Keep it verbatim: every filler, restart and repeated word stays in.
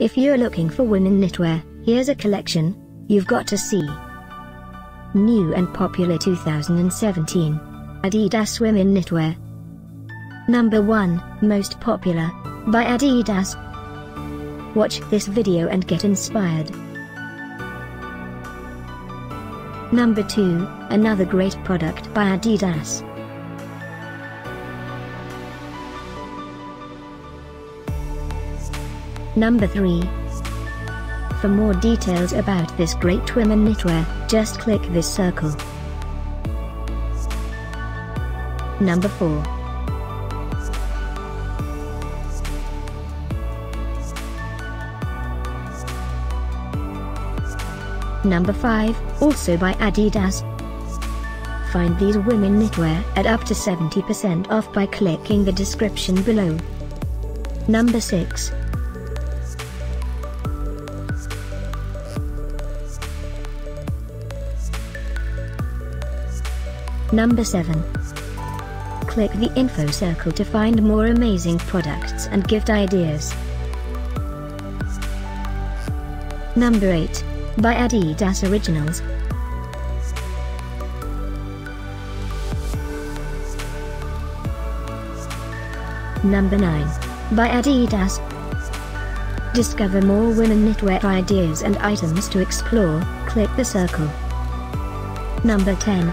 If you're looking for women knitwear, here's a collection you've got to see. New and popular two thousand seventeen. Adidas Women Knitwear. Number one, Most Popular, by Adidas. Watch this video and get inspired. Number two, Another Great Product by Adidas. Number three. For more details about this great women knitwear, just click this circle. Number four. Number five, also by Adidas. Find these women knitwear at up to seventy percent off by clicking the description below. Number six. Number seven. Click the info circle to find more amazing products and gift ideas. Number eight, by Adidas Originals. Number nine, by Adidas. Discover more women knitwear ideas and items to explore, click the circle. Number ten.